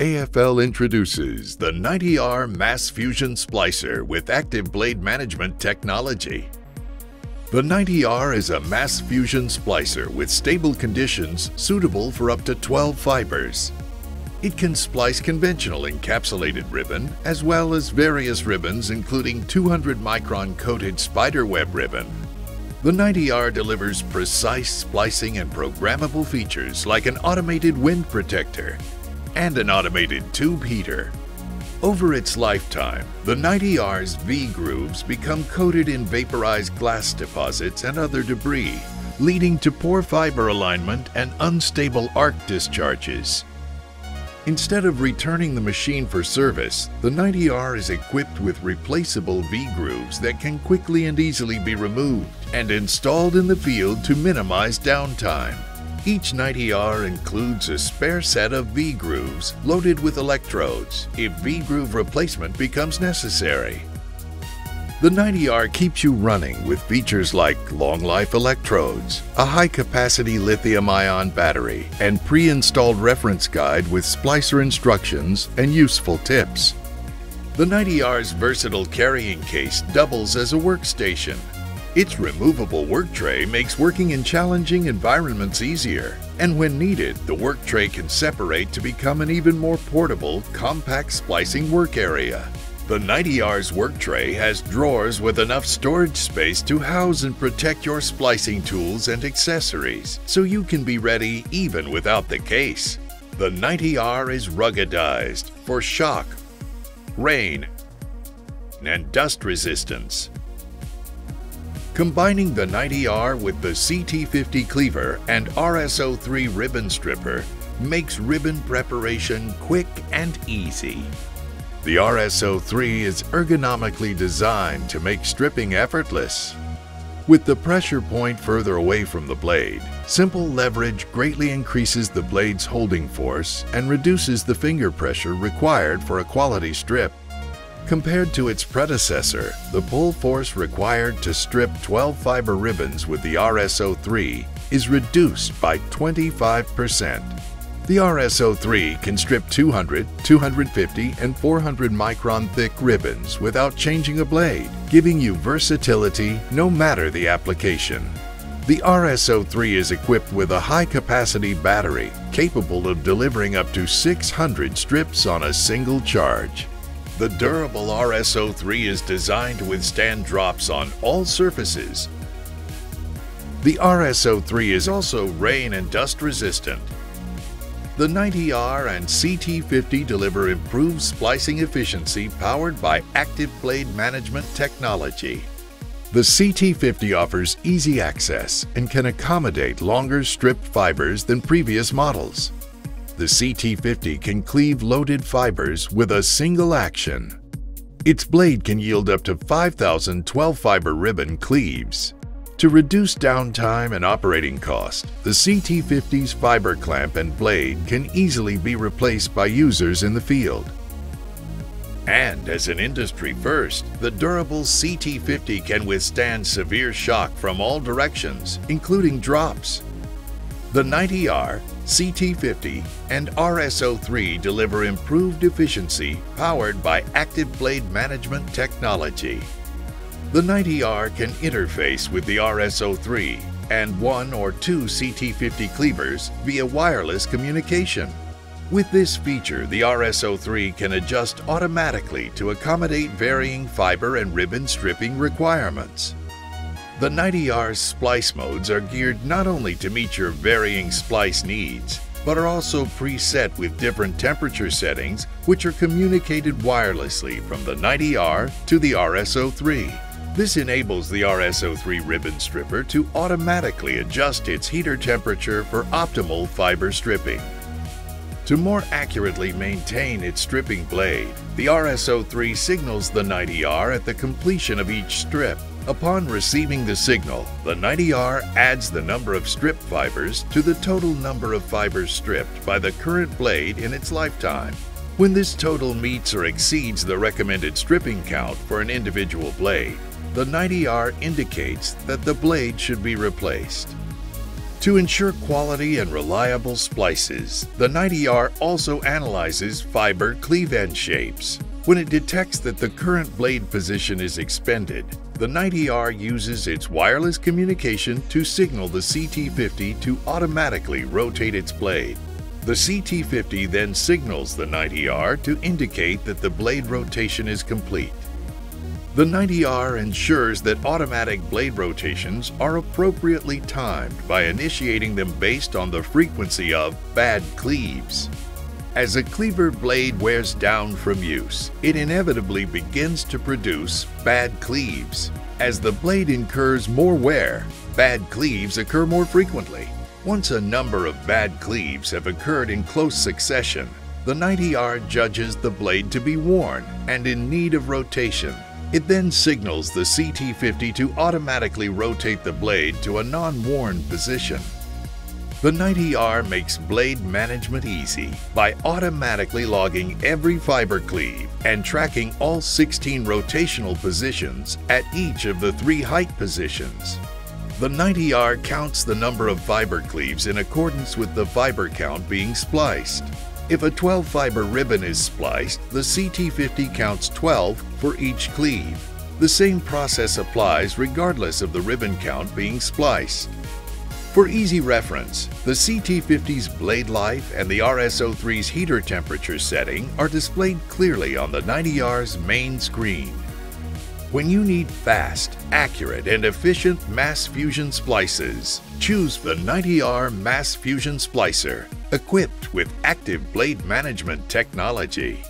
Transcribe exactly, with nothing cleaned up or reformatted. A F L introduces the ninety R Mass Fusion Splicer with active blade management technology. The ninety R is a mass fusion splicer with stable conditions suitable for up to twelve fibers. It can splice conventional encapsulated ribbon as well as various ribbons including two hundred micron coated spiderweb ribbon. The ninety R delivers precise splicing and programmable features like an automated wind protector and an automated tube heater. Over its lifetime, the ninety R's V-grooves become coated in vaporized glass deposits and other debris, leading to poor fiber alignment and unstable arc discharges. Instead of returning the machine for service, the ninety R is equipped with replaceable V-grooves that can quickly and easily be removed and installed in the field to minimize downtime. Each ninety R includes a spare set of V-grooves loaded with electrodes if V-groove replacement becomes necessary. The ninety R keeps you running with features like long-life electrodes, a high-capacity lithium-ion battery, and pre-installed reference guide with splicer instructions and useful tips. The ninety R's versatile carrying case doubles as a workstation. Its removable work tray makes working in challenging environments easier, and when needed, the work tray can separate to become an even more portable, compact splicing work area. The ninety R's work tray has drawers with enough storage space to house and protect your splicing tools and accessories, so you can be ready even without the case. The ninety R is ruggedized for shock, rain, and dust resistance. Combining the ninety R with the C T fifty cleaver and R S zero three ribbon stripper makes ribbon preparation quick and easy. The R S zero three is ergonomically designed to make stripping effortless. With the pressure point further away from the blade, simple leverage greatly increases the blade's holding force and reduces the finger pressure required for a quality strip. Compared to its predecessor, the pull force required to strip twelve fiber ribbons with the R S zero three is reduced by twenty-five percent. The R S zero three can strip two hundred, two hundred fifty, and four hundred micron thick ribbons without changing a blade, giving you versatility no matter the application. The R S zero three is equipped with a high-capacity battery capable of delivering up to six hundred strips on a single charge. The durable R S zero three is designed to withstand drops on all surfaces. The R S zero three is also rain and dust resistant. The ninety R and C T fifty deliver improved splicing efficiency powered by active blade management technology. The C T fifty offers easy access and can accommodate longer stripped fibers than previous models. The C T fifty can cleave loaded fibers with a single action. Its blade can yield up to five thousand twelve fiber ribbon cleaves. To reduce downtime and operating cost, the C T fifty's fiber clamp and blade can easily be replaced by users in the field. And as an industry first, the durable C T fifty can withstand severe shock from all directions, including drops. The ninety R, C T fifty, and R S zero three deliver improved efficiency powered by active blade management technology. The ninety R can interface with the R S zero three and one or two C T fifty cleavers via wireless communication. With this feature, the R S zero three can adjust automatically to accommodate varying fiber and ribbon stripping requirements. The ninety R's splice modes are geared not only to meet your varying splice needs, but are also preset with different temperature settings which are communicated wirelessly from the ninety R to the R S zero three. This enables the R S zero three ribbon stripper to automatically adjust its heater temperature for optimal fiber stripping. To more accurately maintain its stripping blade, the R S zero three signals the ninety R at the completion of each strip. Upon receiving the signal, the ninety R adds the number of strip fibers to the total number of fibers stripped by the current blade in its lifetime. When this total meets or exceeds the recommended stripping count for an individual blade, the ninety R indicates that the blade should be replaced. To ensure quality and reliable splices, the ninety R also analyzes fiber cleave end shapes. When it detects that the current blade position is expended, the ninety R uses its wireless communication to signal the C T fifty to automatically rotate its blade. The C T fifty then signals the ninety R to indicate that the blade rotation is complete. The ninety R ensures that automatic blade rotations are appropriately timed by initiating them based on the frequency of bad cleaves. As a cleaver blade wears down from use, it inevitably begins to produce bad cleaves. As the blade incurs more wear, bad cleaves occur more frequently. Once a number of bad cleaves have occurred in close succession, the ninety R judges the blade to be worn and in need of rotation. It then signals the C T fifty to automatically rotate the blade to a non-worn position. The ninety R makes blade management easy by automatically logging every fiber cleave and tracking all sixteen rotational positions at each of the three height positions. The ninety R counts the number of fiber cleaves in accordance with the fiber count being spliced. If a twelve fiber ribbon is spliced, the C T fifty counts twelve for each cleave. The same process applies regardless of the ribbon count being spliced. For easy reference, the C T fifty's blade life and the R S oh three's heater temperature setting are displayed clearly on the ninety R's main screen. When you need fast, accurate, and efficient mass fusion splices, choose the ninety R Mass Fusion Splicer, equipped with active blade management technology.